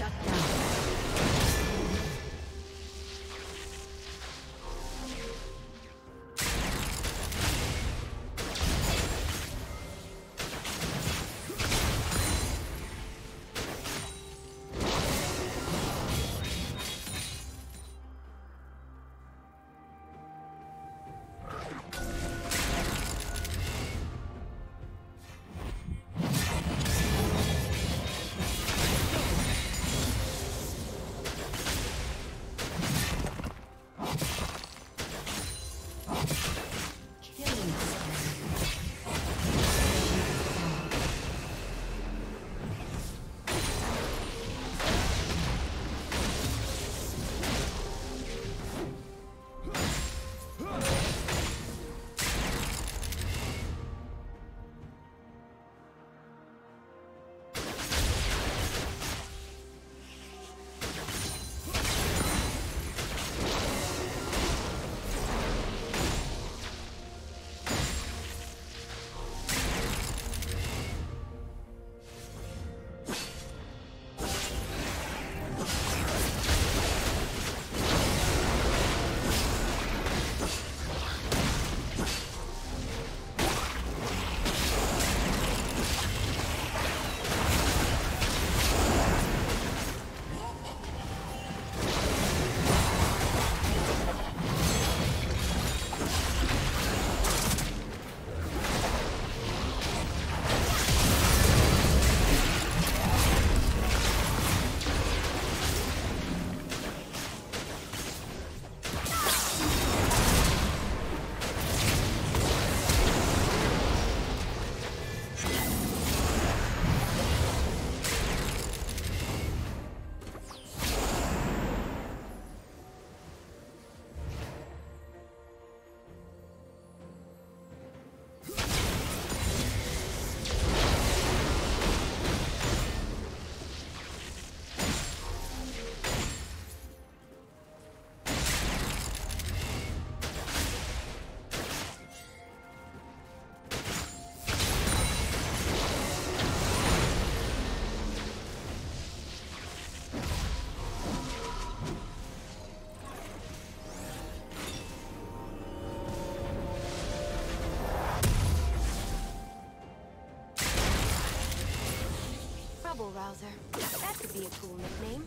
Shut down. Rouser. That could be a cool nickname.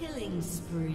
Killing spree.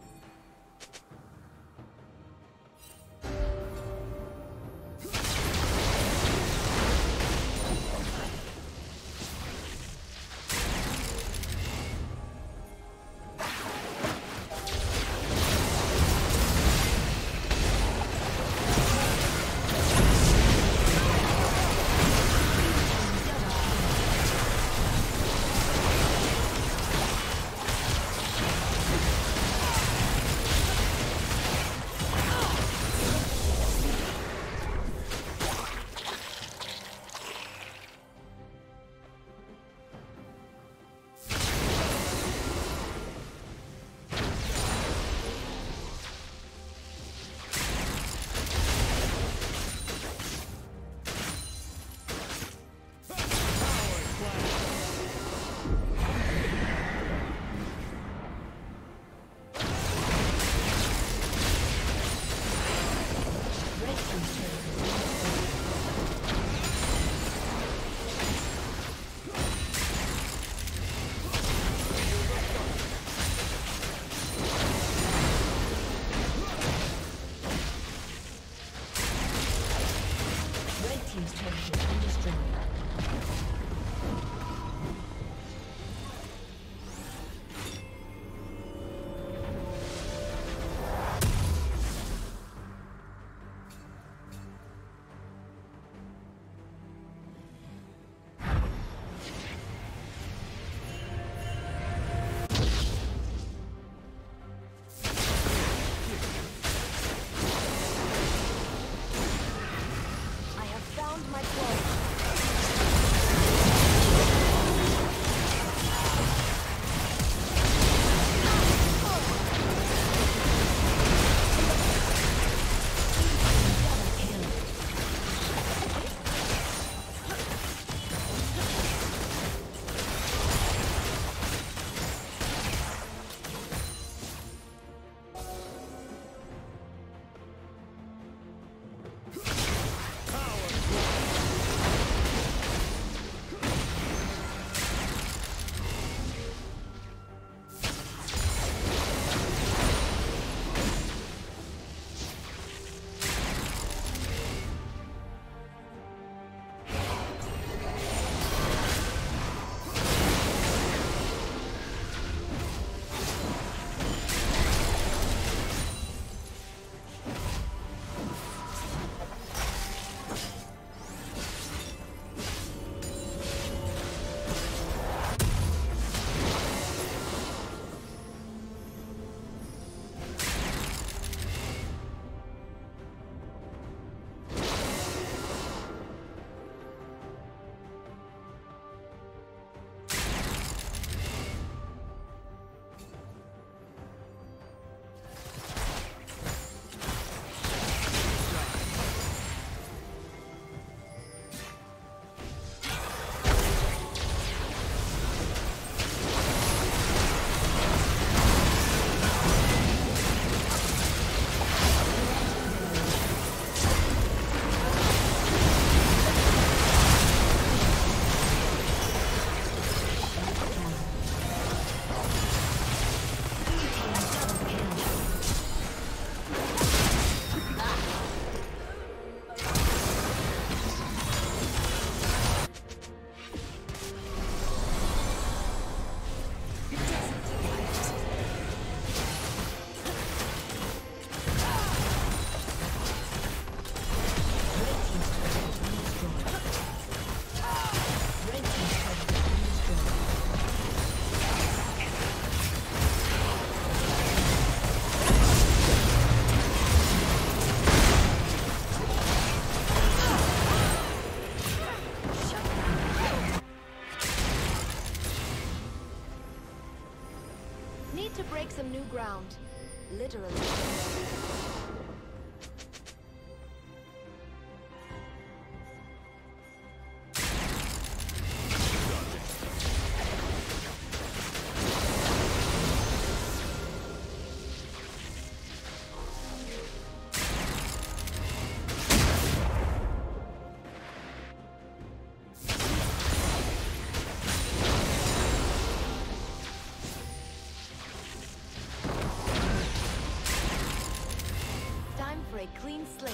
new ground. Literally. A clean slate.